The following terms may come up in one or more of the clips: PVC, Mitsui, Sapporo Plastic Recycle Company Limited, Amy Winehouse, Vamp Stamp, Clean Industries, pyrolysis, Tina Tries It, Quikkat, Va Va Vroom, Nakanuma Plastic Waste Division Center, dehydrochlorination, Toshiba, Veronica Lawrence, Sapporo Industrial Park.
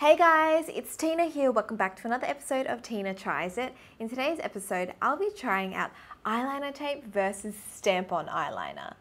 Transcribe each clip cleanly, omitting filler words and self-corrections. Hey guys, it's Tina here. Welcome back to another episode of Tina Tries It. In today's episode, I'll be trying out eyeliner tape versus stamp-on eyeliner.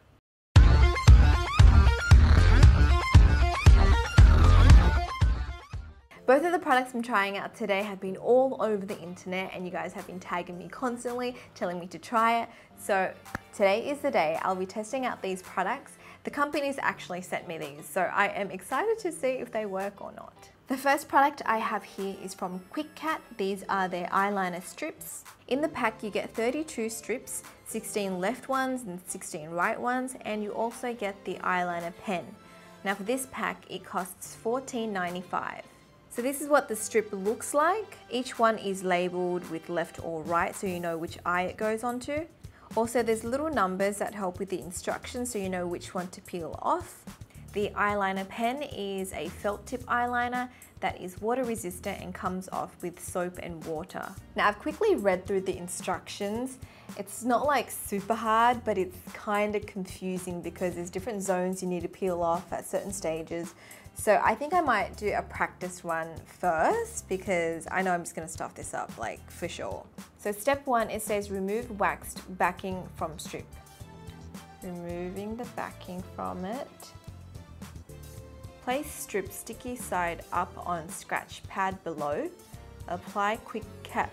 Both of the products I'm trying out today have been all over the internet and you guys have been tagging me constantly, telling me to try it. So today is the day I'll be testing out these products. The companies actually sent me these, so I am excited to see if they work or not. The first product I have here is from Quikkat. These are their eyeliner strips. In the pack you get 32 strips, 16 left ones and 16 right ones, and you also get the eyeliner pen. Now for this pack it costs $14.95. So this is what the strip looks like. Each one is labelled with left or right so you know which eye it goes onto. Also there's little numbers that help with the instructions so you know which one to peel off. The eyeliner pen is a felt tip eyeliner that is water resistant and comes off with soap and water. Now I've quickly read through the instructions. It's not like super hard, but it's kind of confusing because there's different zones you need to peel off at certain stages. So I think I might do a practice one first because I know I'm just gonna stuff this up, like for sure. So step one, it says remove waxed backing from strip. Removing the backing from it. Place strip sticky side up on scratch pad below. Apply Quikkat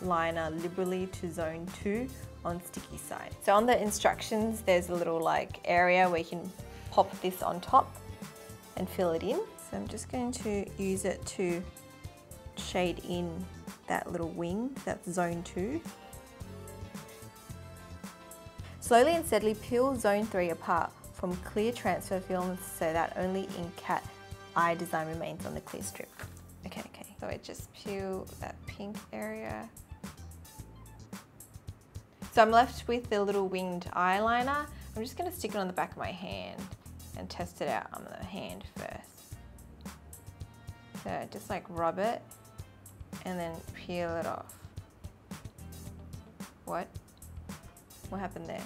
liner liberally to zone 2 on sticky side. So on the instructions, there's a little like area where you can pop this on top and fill it in. So I'm just going to use it to shade in that little wing, that's zone 2. Slowly and steadily peel zone 3 apart from clear transfer film so that only Incat eye design remains on the clear strip. Okay. So I just peel that pink area. So I'm left with the little winged eyeliner. I'm just gonna stick it on the back of my hand and test it out on the hand first. So just like rub it and then peel it off. What happened there?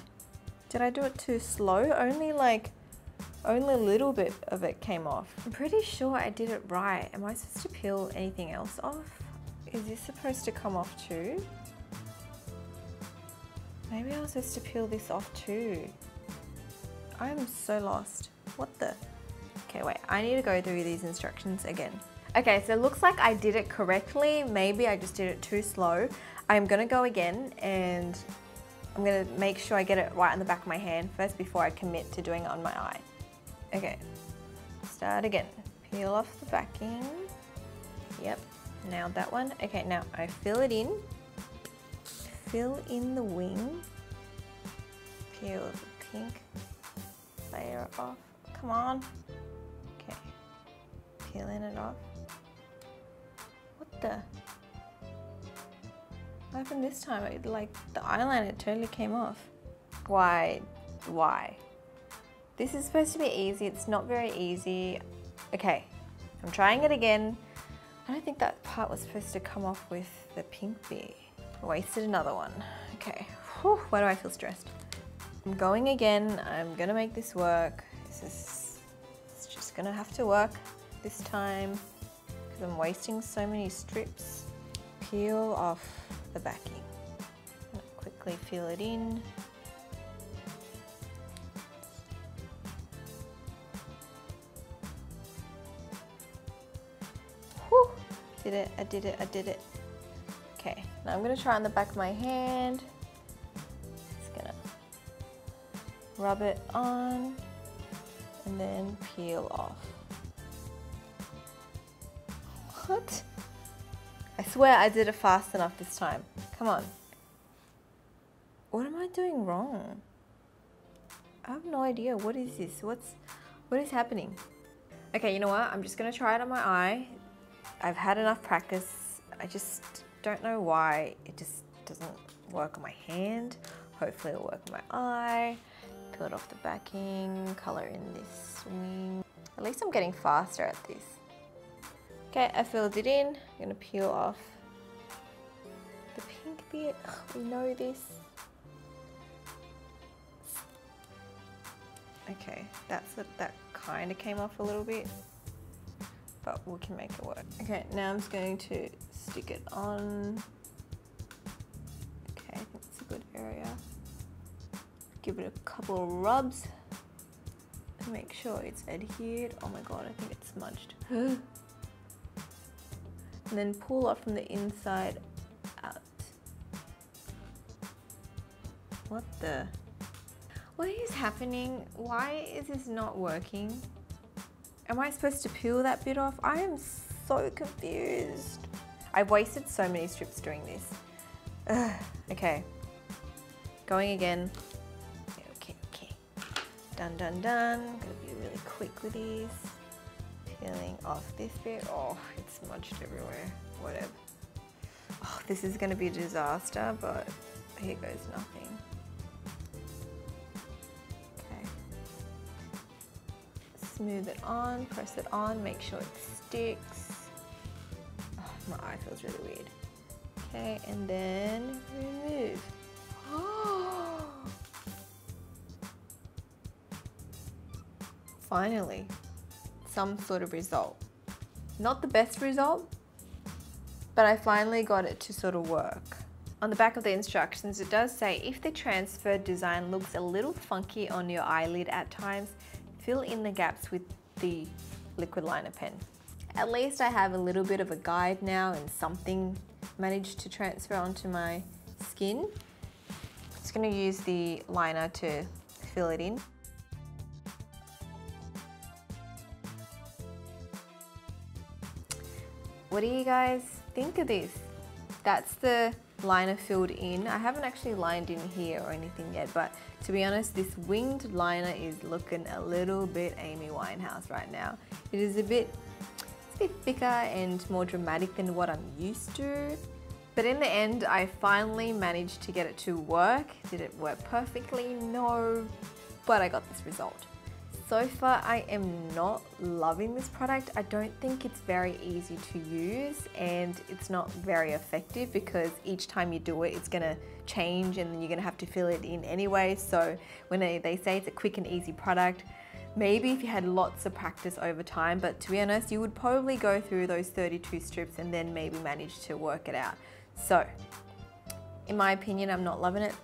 Did I do it too slow? Only a little bit of it came off. I'm pretty sure I did it right. Am I supposed to peel anything else off? Is this supposed to come off too? Maybe I was supposed to peel this off too. I'm so lost. What the? Okay, wait, I need to go through these instructions again. Okay, so it looks like I did it correctly. Maybe I just did it too slow. I'm gonna go again and I'm gonna make sure I get it right on the back of my hand first before I commit to doing it on my eye. Okay, start again. Peel off the backing. Yep, nailed that one. Okay, now I fill it in. Fill in the wing. Peel the pink layer off. Come on. Okay, peeling it off. What the? What happened this time? Like the eyeliner totally came off. Why? This is supposed to be easy, it's not very easy. Okay, I'm trying it again. I don't think that part was supposed to come off with the pink bee. I wasted another one. Okay, whew, why do I feel stressed? I'm going again, I'm gonna make this work. It's just gonna have to work this time because I'm wasting so many strips. Peel off the backing. Quickly fill it in. I did it. Okay, now I'm gonna try on the back of my hand. Just gonna rub it on and then peel off. What? I swear I did it fast enough this time. Come on. What am I doing wrong? I have no idea. What is this? What is happening? Okay, you know what? I'm just gonna try it on my eye. I've had enough practice. I just don't know why it just doesn't work on my hand. Hopefully it'll work on my eye. Peel it off the backing, color in this wing. At least I'm getting faster at this. Okay, I filled it in. I'm gonna peel off the pink bit. Ugh, we know this. Okay, that kind of came off a little bit. but we can make it work. Okay, now I'm just going to stick it on. Okay, I think it's a good area. Give it a couple of rubs. Make sure it's adhered. Oh my god, I think it's smudged. And then pull off from the inside out. What the? What is happening? Why is this not working? Am I supposed to peel that bit off? I am so confused. I've wasted so many strips doing this. Ugh. Okay, going again. Done, done, done. I'm gonna be really quick with these. Peeling off this bit. Oh, it's smudged everywhere. Whatever. Oh, this is gonna be a disaster, but here goes nothing. Okay. Smooth it on, press it on, make sure it sticks. Oh, my eye feels really weird. Okay, and then remove. Oh! Finally, some sort of result. Not the best result, but I finally got it to sort of work. On the back of the instructions, it does say, if the transferred design looks a little funky on your eyelid at times, fill in the gaps with the liquid liner pen. At least I have a little bit of a guide now and something managed to transfer onto my skin. I'm just gonna use the liner to fill it in. What do you guys think of this? That's the liner filled in. I haven't actually lined in here or anything yet, but to be honest, this winged liner is looking a little bit Amy Winehouse right now. It is it's a bit thicker and more dramatic than what I'm used to. But in the end, I finally managed to get it to work. Did it work perfectly? No, but I got this result. So far, I am not loving this product. I don't think it's very easy to use and it's not very effective because each time you do it, it's gonna change and then you're gonna have to fill it in anyway. So when they say it's a quick and easy product, maybe if you had lots of practice over time, but to be honest, you would probably go through those 32 strips and then maybe manage to work it out. So in my opinion, I'm not loving it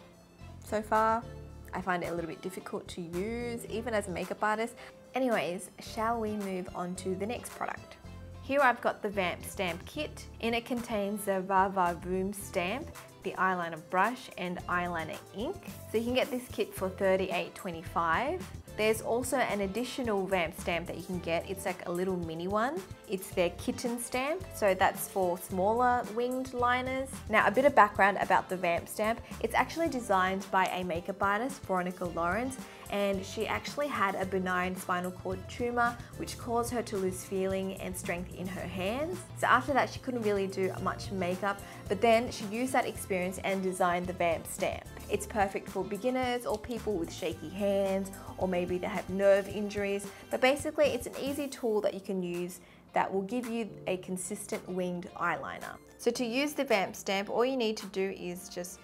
so far. I find it a little bit difficult to use, even as a makeup artist. Anyways, shall we move on to the next product? Here I've got the Vamp Stamp Kit. In it contains the Va Va Vroom stamp, the eyeliner brush and eyeliner ink. So you can get this kit for $38.25. There's also an additional vamp stamp that you can get. It's like a little mini one. It's their kitten stamp, so that's for smaller winged liners. Now, a bit of background about the vamp stamp. It's actually designed by a makeup artist, Veronica Lawrence, and she actually had a benign spinal cord tumor, which caused her to lose feeling and strength in her hands. So after that, she couldn't really do much makeup, but then she used that experience and designed the vamp stamp. It's perfect for beginners or people with shaky hands, or maybe they have nerve injuries, but basically it's an easy tool that you can use that will give you a consistent winged eyeliner. So to use the vamp stamp, all you need to do is just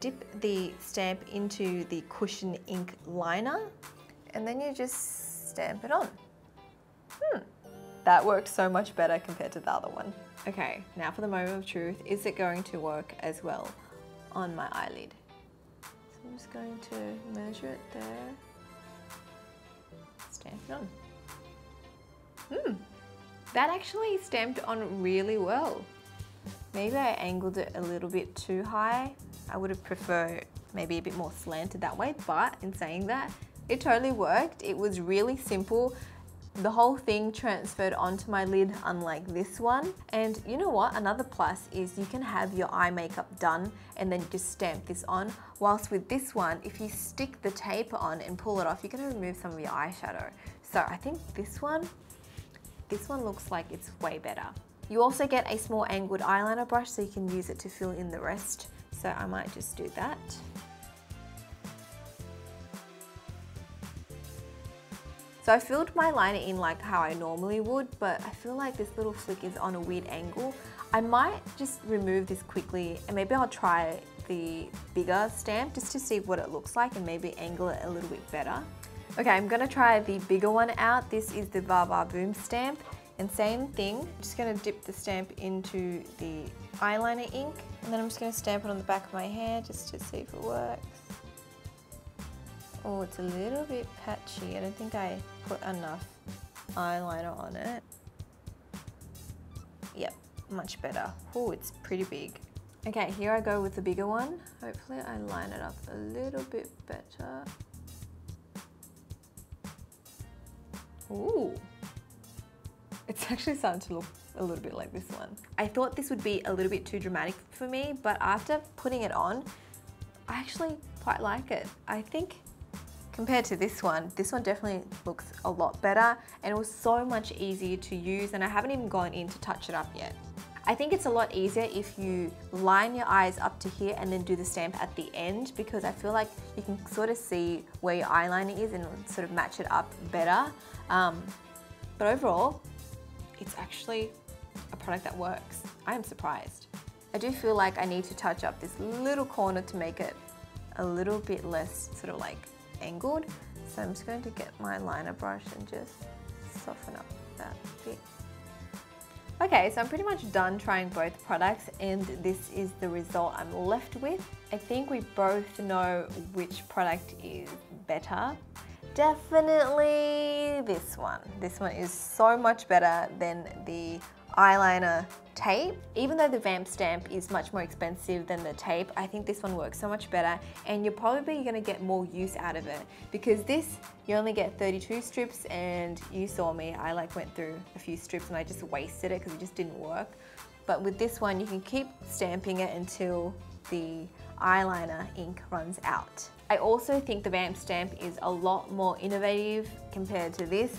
dip the stamp into the cushion ink liner and then you just stamp it on. That works so much better compared to the other one. Okay, now for the moment of truth, is it going to work as well on my eyelid? So I'm just going to measure it there. Stamp it on. That actually stamped on really well. Maybe I angled it a little bit too high. I would have preferred maybe a bit more slanted that way, but in saying that, it totally worked. It was really simple. The whole thing transferred onto my lid, unlike this one. And you know what? Another plus is you can have your eye makeup done and then just stamp this on. Whilst with this one, if you stick the tape on and pull it off, you're gonna remove some of your eyeshadow. So I think this one looks like it's way better. You also get a small angled eyeliner brush so you can use it to fill in the rest. So I might just do that. So I filled my liner in like how I normally would, but I feel like this little flick is on a weird angle. I might just remove this quickly and maybe I'll try the bigger stamp just to see what it looks like and maybe angle it a little bit better. Okay, I'm gonna try the bigger one out. This is the Va Va Vroom stamp. And same thing, I'm just going to dip the stamp into the eyeliner ink, and then I'm just going to stamp it on the back of my hair just to see if it works. Oh, it's a little bit patchy. I don't think I put enough eyeliner on it. Yep, much better. Oh, it's pretty big. Okay, here I go with the bigger one. Hopefully I line it up a little bit better. Ooh. It's actually starting to look a little bit like this one. I thought this would be a little bit too dramatic for me, but after putting it on, I actually quite like it. I think compared to this one definitely looks a lot better, and it was so much easier to use, and I haven't even gone in to touch it up yet. I think it's a lot easier if you line your eyes up to here and then do the stamp at the end, because I feel like you can sort of see where your eyeliner is and sort of match it up better. But overall, it's actually a product that works. I am surprised. I do feel like I need to touch up this little corner to make it a little bit less sort of like angled. So I'm just going to get my liner brush and just soften up that bit. Okay, so I'm pretty much done trying both products, and this is the result I'm left with. I think we both know which product is better. Definitely this one. This one is so much better than the eyeliner tape. Even though the Vamp Stamp is much more expensive than the tape, I think this one works so much better, and you're probably gonna get more use out of it, because this, you only get 32 strips, and you saw me, I like went through a few strips and I just wasted it because it just didn't work. But with this one, you can keep stamping it until the eyeliner ink runs out. I also think the Vamp Stamp is a lot more innovative compared to this.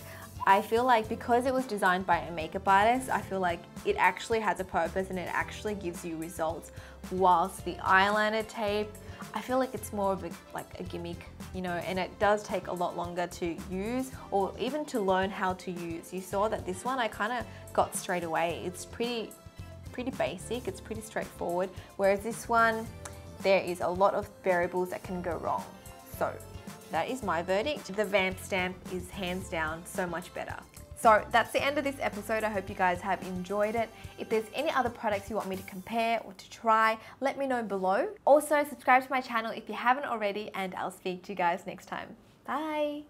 I feel like because it was designed by a makeup artist, I feel like it actually has a purpose and it actually gives you results, whilst the eyeliner tape, I feel like it's more of a, like a gimmick, you know, and it does take a lot longer to use or even to learn how to use. You saw that this one I kind of got straight away. It's pretty basic, it's pretty straightforward, whereas this one, there is a lot of variables that can go wrong. So that is my verdict. The Vamp Stamp is hands down so much better. So that's the end of this episode. I hope you guys have enjoyed it. If there's any other products you want me to compare or to try, let me know below. Also, subscribe to my channel if you haven't already, and I'll speak to you guys next time. Bye.